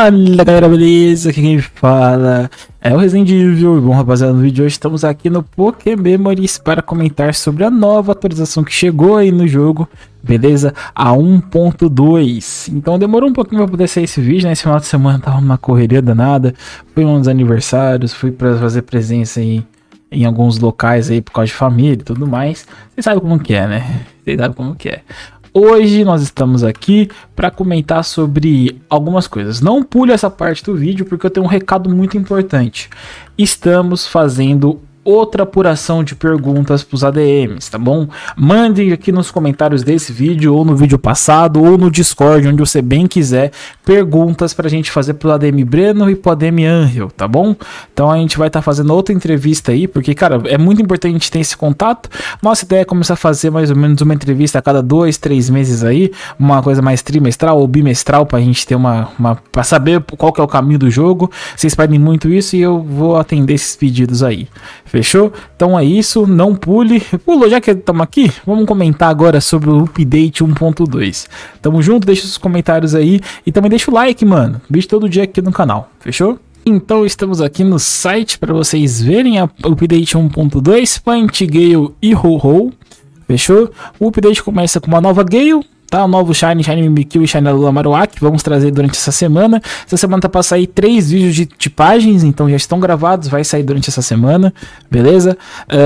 Fala galera, beleza? Aqui quem fala é o Resident Evil. Bom rapaziada, no vídeo de hoje estamos aqui no Pokémon Memories para comentar sobre a nova atualização que chegou aí no jogo, beleza? A 1.2. Então demorou um pouquinho para poder sair esse vídeo, né? Esse final de semana tava uma correria danada, fui uns aniversários, fui para fazer presença aí em alguns locais aí por causa de família e tudo mais. Vocês sabem como que é, né? Vocês sabem como que é. Hoje nós estamos aqui para comentar sobre algumas coisas. Não pule essa parte do vídeo porque eu tenho um recado muito importante. Estamos fazendo outra apuração de perguntas para os ADMs, tá bom? Mandem aqui nos comentários desse vídeo, ou no vídeo passado, ou no Discord, onde você bem quiser, perguntas para a gente fazer para o ADM Breno e para o ADM Angel, tá bom? Então a gente vai estar fazendo outra entrevista aí, porque, cara, é muito importante a gente ter esse contato. Nossa ideia é começar a fazer mais ou menos uma entrevista a cada 2, 3 meses aí, uma coisa mais trimestral ou bimestral, para a gente ter para saber qual que é o caminho do jogo. Vocês pedem muito isso e eu vou atender esses pedidos aí, fechou? Então é isso, não pule. Pulou, já que estamos aqui, vamos comentar agora sobre o update 1.2. Tamo junto, deixa os comentários aí e também deixa o like, mano. Vídeo todo dia aqui no canal, fechou? Então estamos aqui no site para vocês verem a update 1.2, Panty Gale e Ho-Oh, fechou? O update começa com uma nova Gale, tá? O novo Shiny Mimikyu e Shiny Lula Maruac, vamos trazer durante essa semana. Essa semana tá pra sair 3 vídeos de tipagens, então já estão gravados, vai sair durante essa semana, beleza?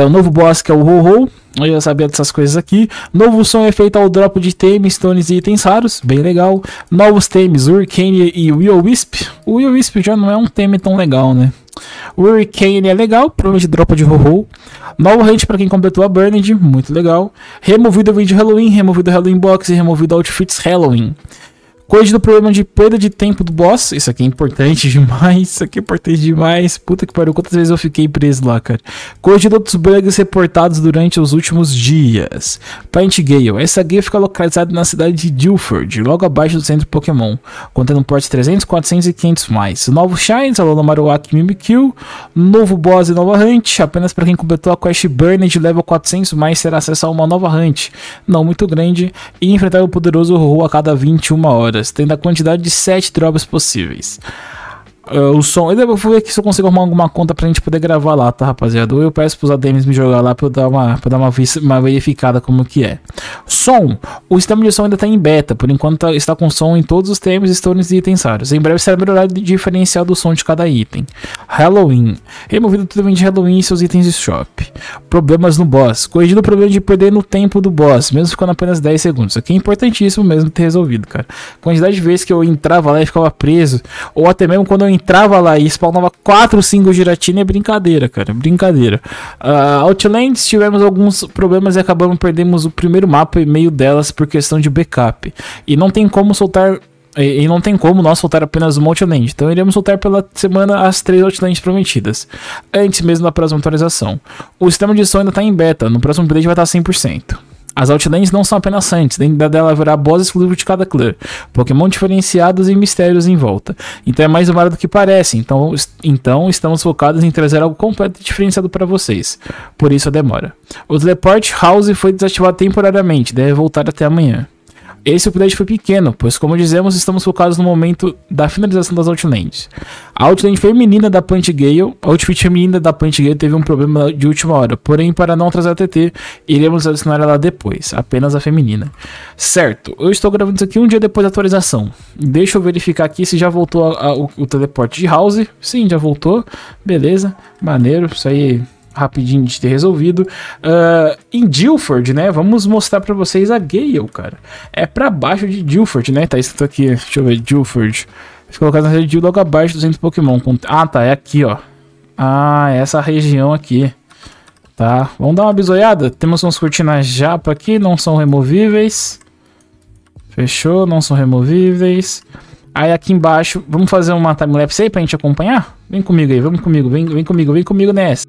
O novo boss que é o Ho-Oh, eu já sabia dessas coisas aqui. Novo som é feito ao drop de temes, stones e itens raros, bem legal. Novos temes, Hurricane e Will-O Wisp. O Will-O Wisp já não é um tema tão legal, né? O Hurricane é legal, problema de dropa de Ho-Oh. Novo rate para quem completou a Burned, muito legal. Removido o vídeo Halloween, removido o Halloween Box e removido Outfits Halloween. Coisa do problema de perda de tempo do boss. Isso aqui é importante demais. Isso aqui é importante demais. Puta que pariu, quantas vezes eu fiquei preso lá, cara. Coisa de outros bugs reportados durante os últimos dias. Panty Gale. Essa Gale fica localizada na cidade de Dilford, logo abaixo do centro Pokémon, contendo portes 300, 400 e 500 mais. Novo Shines, Alolo Marowak e Mimikyu. Novo boss e nova Hunt. Apenas para quem completou a quest Burn de level 400 mais será acesso a uma nova Hunt, não muito grande, e enfrentar o poderoso Ho-Oh a cada 21 horas. Tendo a quantidade de 7 drops possíveis. O som, eu vou ver aqui se eu consigo arrumar alguma conta pra gente poder gravar lá, tá rapaziada? Ou eu peço pros ADMs me jogar lá pra eu dar uma verificada como que é. Som, o sistema de som ainda tá em beta, por enquanto está com som em todos os temas, stones e itens raros. Em breve será melhorado o diferencial do som de cada item. Halloween, removido tudo de Halloween e seus itens de shop. Problemas no boss, corrigido o problema de perder no tempo do boss, mesmo ficando apenas 10 segundos. Isso aqui é importantíssimo mesmo ter resolvido, cara. Quantidade de vezes que eu entrava lá e ficava preso, ou até mesmo quando eu entrava lá e spawnava 4, 5 giratina, é brincadeira, cara, brincadeira. Outlands, tivemos alguns problemas e acabamos perdemos o primeiro mapa e meio delas por questão de backup. E não tem como soltar, e não tem como nós soltar apenas uma Outland, então iremos soltar pela semana as 3 Outlands prometidas, antes mesmo da próxima atualização. O sistema de som ainda está em beta, no próximo update vai estar 100%. As Outlands não são apenas hunts, dentro dela haverá boss exclusivo de cada clã, Pokémon diferenciados e mistérios em volta. Então é mais uma área do que parece, então estamos focados em trazer algo completo e diferenciado para vocês, por isso a demora. O Teleport House foi desativado temporariamente, deve voltar até amanhã. Esse update foi pequeno, pois como dizemos, estamos focados no momento da finalização das Outlands. A Outland feminina da Panty Gale, a outfit feminina da Panty Gale teve um problema de última hora, porém para não atrasar a TT, iremos adicionar ela depois, apenas a feminina. Certo, eu estou gravando isso aqui um dia depois da atualização, deixa eu verificar aqui se já voltou o teleporte de House. Sim, já voltou, beleza, maneiro, isso aí... Rapidinho de ter resolvido. Em Dilford, né? Vamos mostrar pra vocês a Gale, cara. É pra baixo de Dilford, né? Tá escrito aqui. Deixa eu ver. Dilford. Vou colocar na rede logo abaixo dos 200 Pokémon. Ah, tá. É aqui, ó. Ah, é essa região aqui. Tá. Vamos dar uma bisoiada. Temos uns cortinas japa aqui. Não são removíveis. Fechou. Não são removíveis. Aí aqui embaixo. Vamos fazer uma timelapse aí pra gente acompanhar? Vem comigo aí. Vamos comigo. Vem comigo. Vem comigo nessa.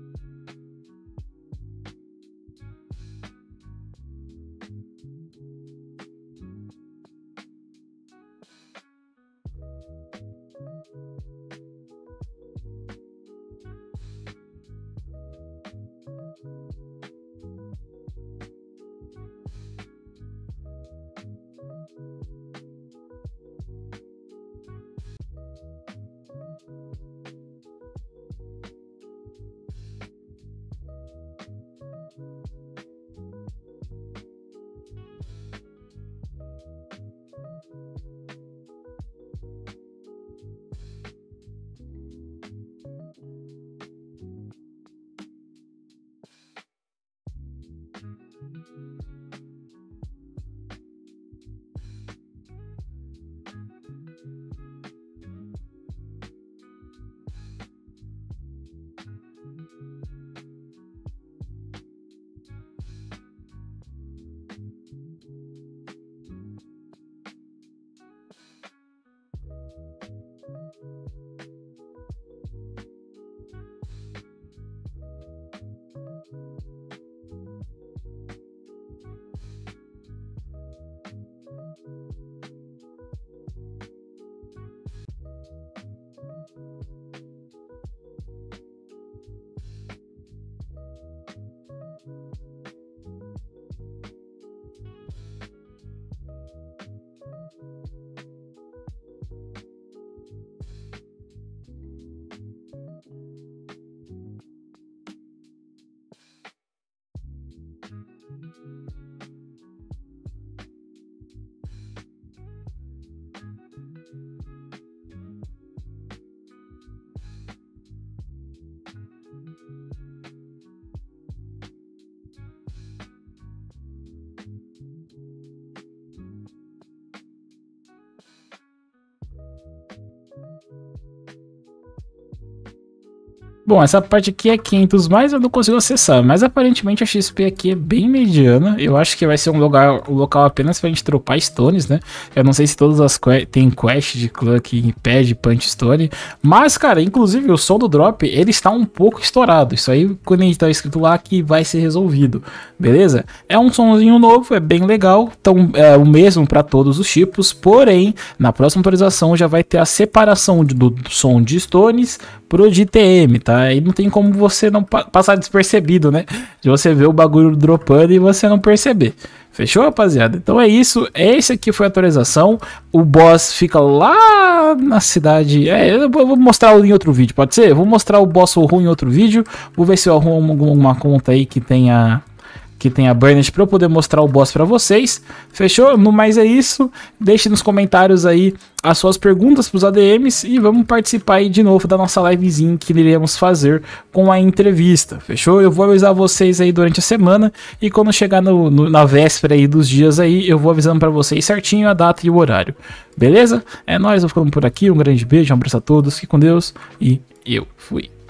Bom, essa parte aqui é 500 mais, eu não consigo acessar, mas aparentemente a XP aqui é bem mediana. Eu acho que vai ser um local apenas pra gente dropar stones, né? Eu não sei se todas as tem quest de clã que impede punch stone, mas, cara, inclusive o som do drop, ele está um pouco estourado. Isso aí, quando ele tá escrito lá, que vai ser resolvido, beleza? É um somzinho novo, é bem legal, então é o mesmo pra todos os tipos, porém, na próxima atualização já vai ter a separação do som de stones pro de TM, tá? Aí não tem como você não passar despercebido, né? De você ver o bagulho dropando e você não perceber. Fechou, rapaziada? Então é isso. Esse aqui foi a atualização. O boss fica lá na cidade. É, eu vou mostrar em outro vídeo, pode ser? Eu vou mostrar o boss Ho-Oh em outro vídeo. Vou ver se eu arrumo alguma conta aí que tenha burnet para eu poder mostrar o boss para vocês. Fechou? No mais é isso. Deixe nos comentários aí as suas perguntas para os ADMs e vamos participar aí de novo da nossa livezinha que iremos fazer com a entrevista. Fechou? Eu vou avisar vocês aí durante a semana e quando chegar na véspera aí dos dias aí, eu vou avisando para vocês certinho a data e o horário. Beleza? É nóis, eu vou ficando por aqui. Um grande beijo, um abraço a todos. Fique com Deus e eu fui.